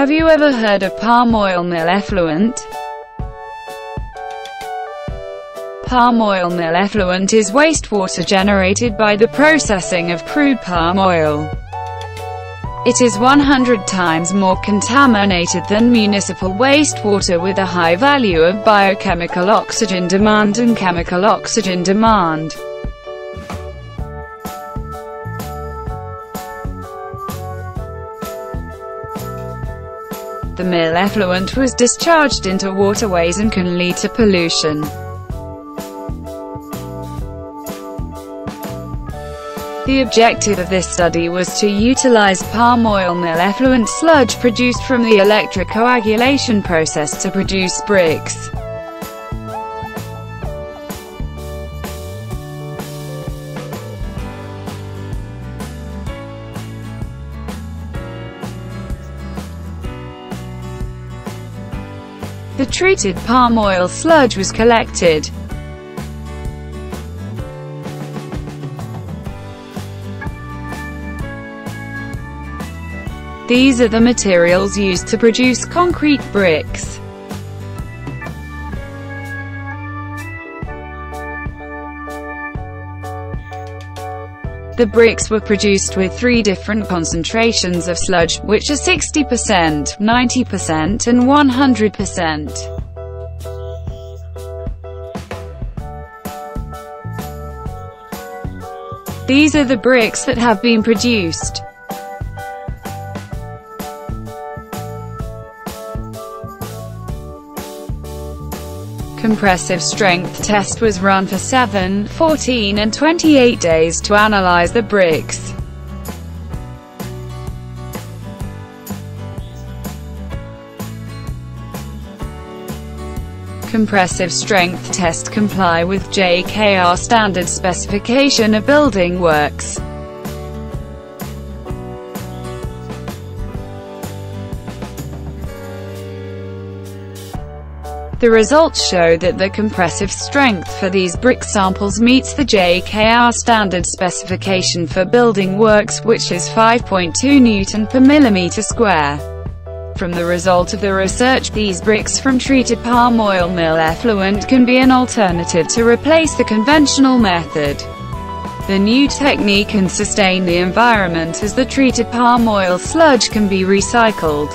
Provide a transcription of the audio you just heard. Have you ever heard of palm oil mill effluent? Palm oil mill effluent is wastewater generated by the processing of crude palm oil. It is 100 times more contaminated than municipal wastewater, with a high value of biochemical oxygen demand and chemical oxygen demand. The mill effluent was discharged into waterways and can lead to pollution. The objective of this study was to utilize palm oil mill effluent sludge produced from the electrocoagulation process to produce bricks. The treated palm oil sludge was collected. These are the materials used to produce concrete bricks. The bricks were produced with three different concentrations of sludge, which are 60%, 90% and 100%. These are the bricks that have been produced. Compressive strength test was run for 7, 14 and 28 days to analyze the bricks. Compressive strength test comply with JKR standard specification of building works. The results show that the compressive strength for these brick samples meets the JKR standard specification for building works, which is 5.2 Newton per millimeter square. From the result of the research, these bricks from treated palm oil mill effluent can be an alternative to replace the conventional method. The new technique can sustain the environment as the treated palm oil sludge can be recycled.